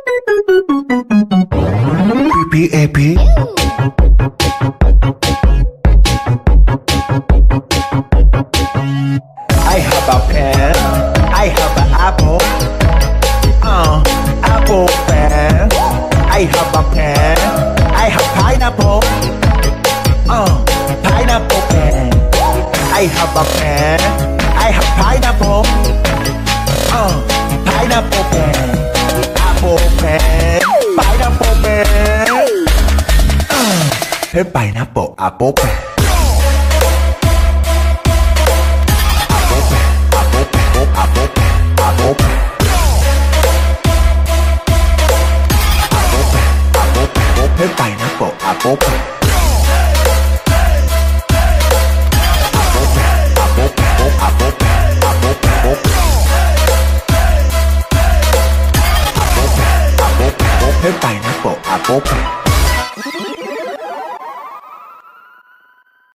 I have a pen, I have an apple, apple pen. I have a pen, I have pineapple, pineapple pen. I have a pen, I have pineapple, pineapple pen. Apple pen, pineapple pen, pineapple, apple pen. Pineapple, apple pen. Apple pen, apple pen, apple pen, apple pen. Apple pen, apple pen, pineapple, apple pen.